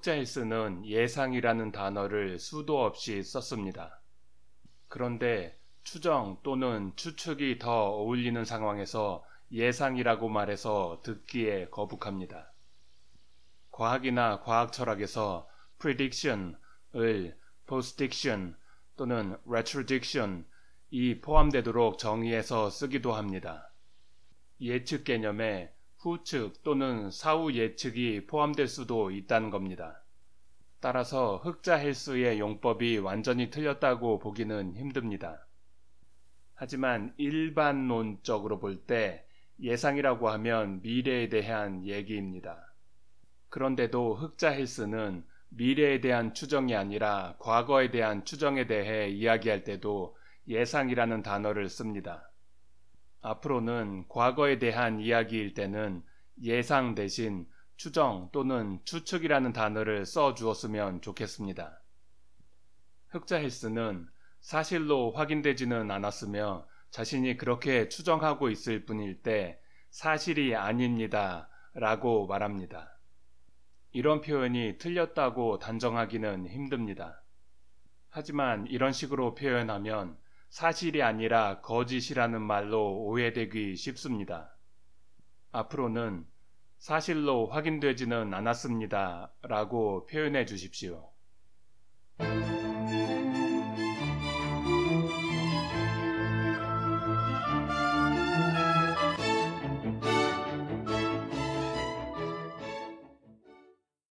통역자에서는 예상이라는 단어를 수도 없이 썼습니다. 그런데 추정 또는 추측이 더 어울리는 상황에서 예상이라고 말해서 듣기에 거북합니다. 과학이나 과학철학에서 prediction을 postdiction 또는 retrodiction이 포함되도록 정의해서 쓰기도 합니다. 예측 개념에 후측 또는 사후 예측이 포함될 수도 있다는 겁니다. 따라서 흑자 헬스의 용법이 완전히 틀렸다고 보기는 힘듭니다. 하지만 일반론적으로 볼 때 예상이라고 하면 미래에 대한 얘기입니다. 그런데도 흑자 헬스는 미래에 대한 추정이 아니라 과거에 대한 추정에 대해 이야기할 때도 예상이라는 단어를 씁니다. 앞으로는 과거에 대한 이야기일 때는 예상 대신 추정 또는 추측이라는 단어를 써 주었으면 좋겠습니다. 흑자 헬스는 사실로 확인되지는 않았으며 자신이 그렇게 추정하고 있을 뿐일 때 사실이 아닙니다 라고 말합니다. 이런 표현이 틀렸다고 단정하기는 힘듭니다. 하지만 이런 식으로 표현하면 사실이 아니라 거짓이라는 말로 오해되기 쉽습니다. 앞으로는 사실로 확인되지는 않았습니다 라고 표현해 주십시오.